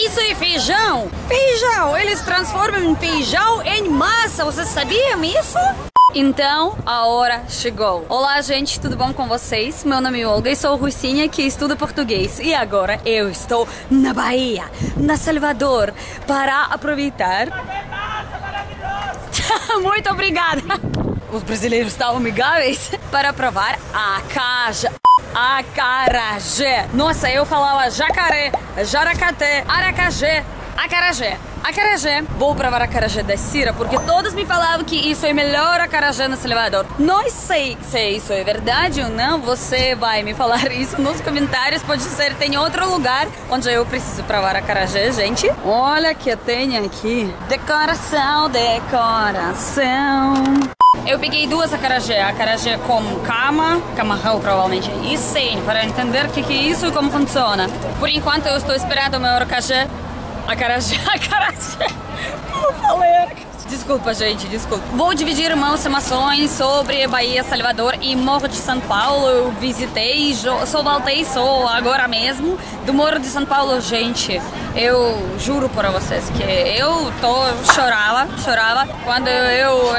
Isso é feijão? Feijão, eles transformam feijão em massa, vocês sabiam isso? Então, a hora chegou. Olá, gente, tudo bom com vocês? Meu nome é Olga e sou Rusinha, que estuda português. E agora eu estou na Bahia, na Salvador, para aproveitar... Muito obrigada! Os brasileiros estão amigáveis para provar a caja. Acarajé. Nossa, eu falava jacaré, jaracaté, aracajé, acarajé. Acarajé. Vou provar acarajé da Sira, porque todos me falavam que isso é melhor acarajé no Salvador. Não sei se isso é verdade ou não, você vai me falar isso nos comentários. Pode ser, tem outro lugar onde eu preciso provar acarajé, gente. Olha que tem aqui. Decoração, decoração. Eu peguei duas acarajé, acarajé com cama, camarão provavelmente, e sem, para entender o que é isso e como funciona. Por enquanto eu estou esperando o meu acarajé, como falei acarajé? Desculpa, gente, desculpa. Vou dividir umas informações sobre Bahia, Salvador e Morro de São Paulo. Eu visitei, só voltei só agora mesmo do Morro de São Paulo, gente. Eu juro para vocês que eu chorava quando eu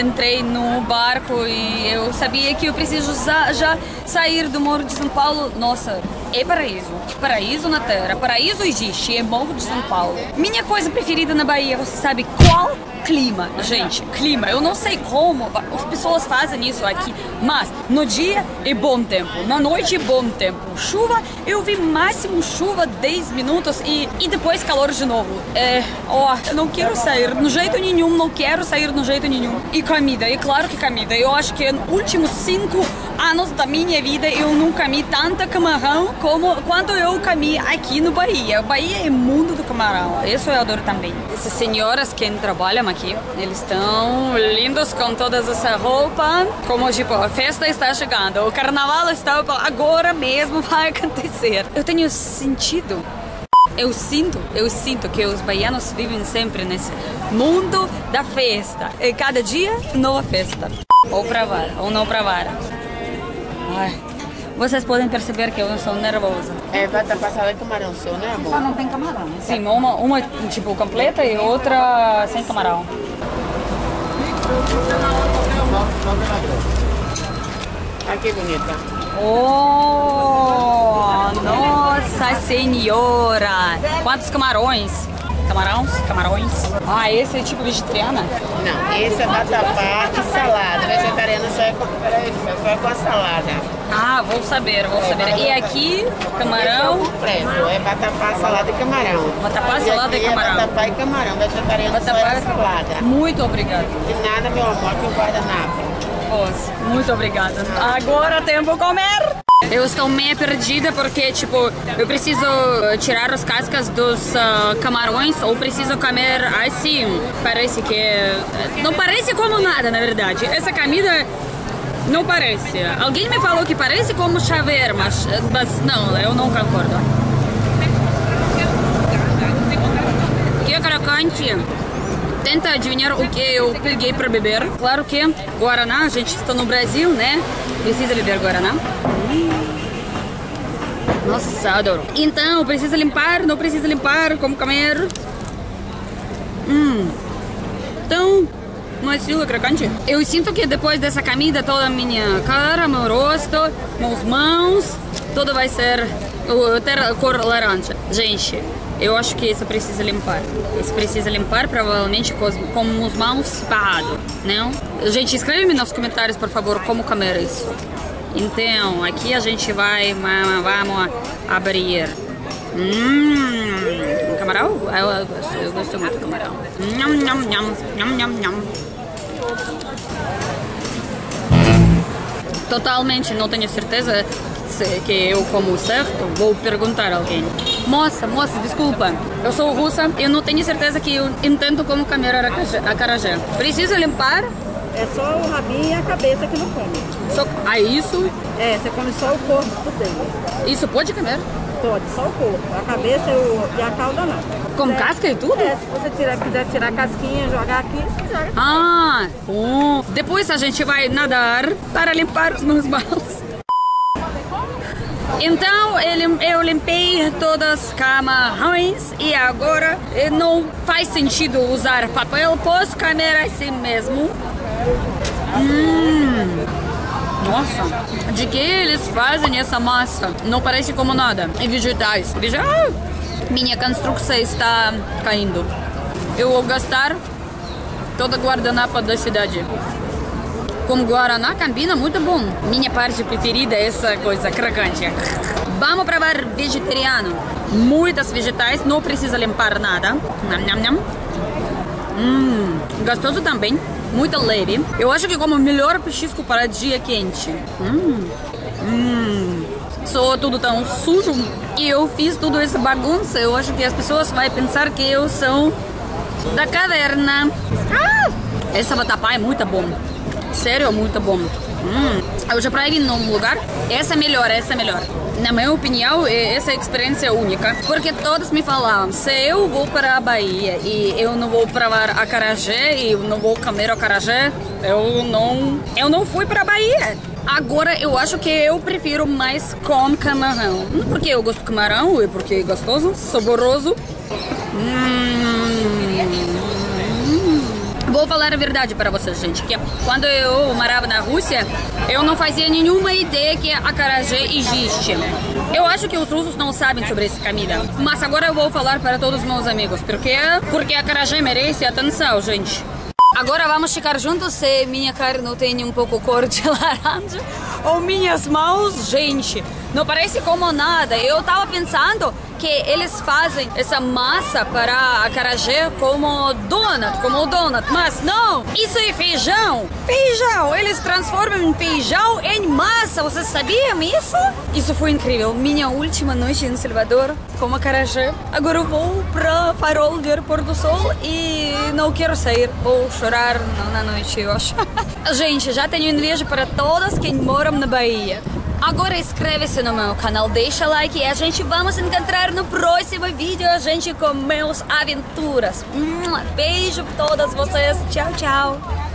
entrei no barco e eu sabia que eu preciso já sair do Morro de São Paulo. Nossa, é paraíso. Paraíso na terra. Paraíso existe, é Morro de São Paulo. Minha coisa preferida na Bahia, você sabe qual? Clima, gente, clima. Eu não sei como as pessoas fazem isso aqui, mas no dia é bom tempo, na noite é bom tempo. Chuva, eu vi máximo chuva 10 minutos e depois calor de novo. Eu não quero sair no jeito nenhum, E comida, é claro que comida. Eu acho que nos últimos 5 anos da minha vida eu não comi tanta camarão como quando eu comi aqui no Bahia. Bahia é mundo do camarão, isso eu adoro também. Essas senhoras que trabalham aqui, eles estão lindos com toda essa roupa, como tipo, a festa está chegando, o carnaval está agora mesmo vai acontecer. Eu sinto que os baianos vivem sempre nesse mundo da festa, e cada dia nova festa, ou provar, ou não provar. Ai, vocês podem perceber que eu não sou nervosa. É, vatapá de camarão só, né, amor? Só não tem camarão, né? Sim, uma tipo completa e outra sem camarão. Ah, que bonita. Oh, nossa senhora! Quantos camarões? Camarões. Ah, esse é tipo vegetariana? Não, esse é vatapá e salada. Vegetariana só é com a salada. Ah, vou saber. E aqui, camarão? É vatapá, salada e camarão. Vatapá, salada e camarão. Vatapá e camarão, vegetariana só é salada. Muito obrigada. De nada, meu amor, que guardanapo. Muito obrigada. Agora tem que comer. Eu estou meio perdida porque, tipo, eu preciso tirar as cascas dos camarões ou preciso comer assim. Parece que... Não parece como nada, na verdade. Essa comida não parece. Alguém me falou que parece como chaveiro, mas não, eu não concordo. Que crocante. Tenta adivinhar o que eu peguei para beber. Claro que Guaraná, a gente está no Brasil, né? Precisa beber Guaraná. Nossa, adoro. Então, precisa limpar, não precisa limpar, como comer. Então, uma estilo crocante. Eu sinto que depois dessa comida, toda a minha cara, meu rosto, meus mãos, tudo vai ser cor laranja. Gente, eu acho que isso precisa limpar. Isso precisa limpar, provavelmente, com os mãos parados, né? Gente, escreve-me nos comentários, por favor, como comer isso. Então, aqui a gente vai, vamos abrir. Camarão? Eu gosto muito do camarão. Totalmente não tenho certeza que eu como certo. Vou perguntar a alguém. Moça, desculpa. Eu sou russa e não tenho certeza que eu entendo como comer acarajé. Preciso limpar? É só o rabinho e a cabeça que não come. Só isso? É, você come só o corpo dele. Isso pode comer? Pode, só o corpo. A cabeça e a cauda não. Com casca e tudo? É, se você quiser tirar a casquinha, jogar aqui, você joga. Ah, bom. Depois a gente vai nadar para limpar os meus balos. Então eu limpei todas as camas ruins e agora não faz sentido usar papel, posso câmera assim mesmo. Nossa, de que eles fazem essa massa? Não parece como nada. E vegetais. Minha construção está caindo. Eu vou gastar toda a guardanapo da cidade. Com guaraná combina muito bom. Minha parte preferida é essa coisa crocante. Vamos provar vegetariano. Muitos vegetais, não precisa limpar nada. Gostoso também, muito leve. Eu acho que como melhor petisco para dia quente. Só tudo tão sujo e eu fiz tudo essa bagunça. Eu acho que as pessoas vão pensar que eu sou da caverna. Essa vatapá é muito bom. Sério, muito bom. Eu já provei num lugar. Essa é melhor, essa é melhor. Na minha opinião, essa experiência é única. Porque todos me falavam, se eu vou para a Bahia e eu não vou provar acarajé e eu não vou comer acarajé, eu não fui para a Bahia. Agora eu acho que eu prefiro mais com camarão. Não porque eu gosto de camarão, é porque é gostoso, saboroso. Vou falar a verdade para vocês, gente, que quando eu morava na Rússia, eu não fazia nenhuma ideia que acarajé existe. Eu acho que os russos não sabem sobre essa comida, mas agora eu vou falar para todos os meus amigos, porque acarajé merece atenção, gente. Agora vamos ficar juntos se minha cara não tem um pouco cor de laranja ou minhas mãos, gente. Não parece como nada. Eu tava pensando que eles fazem essa massa para acarajé como donut, mas não. Isso é feijão. Feijão. Eles transformam feijão em massa. Vocês sabiam isso? Isso foi incrível. Minha última noite em Salvador com acarajé. Agora eu vou para Farol ver pôr do sol e não quero sair. Vou chorar na noite, eu acho. Gente, já tenho inveja para todas quem moram na Bahia. Agora inscreve-se no meu canal, deixa like e a gente vamos encontrar no próximo vídeo, a gente com meus aventuras. Beijo pra todas vocês, tchau, tchau!